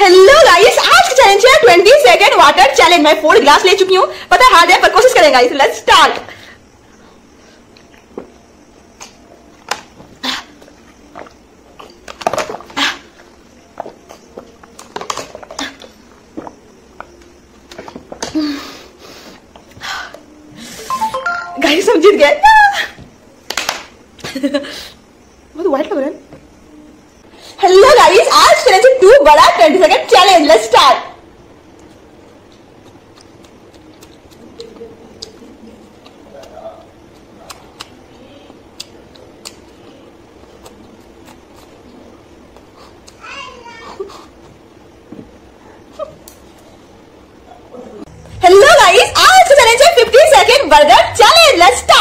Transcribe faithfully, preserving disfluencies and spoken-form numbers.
Hello guys, आज का challenge है ट्वेंटी सेकंड वाटर चैलेंज। मैं फोर ग्लास ले चुकी हूँ, पता हार्ड है पर कोशिश करेंगे गाइस। Let's start. गाइस हम जीत गए। बहुत वाइट लग रहा है। हेलो गाइस, आज चैलेंज टू बड़ा twenty second challenge. Let's start. Hello guys, आज चैलेंज है fifty second burger challenge. Let's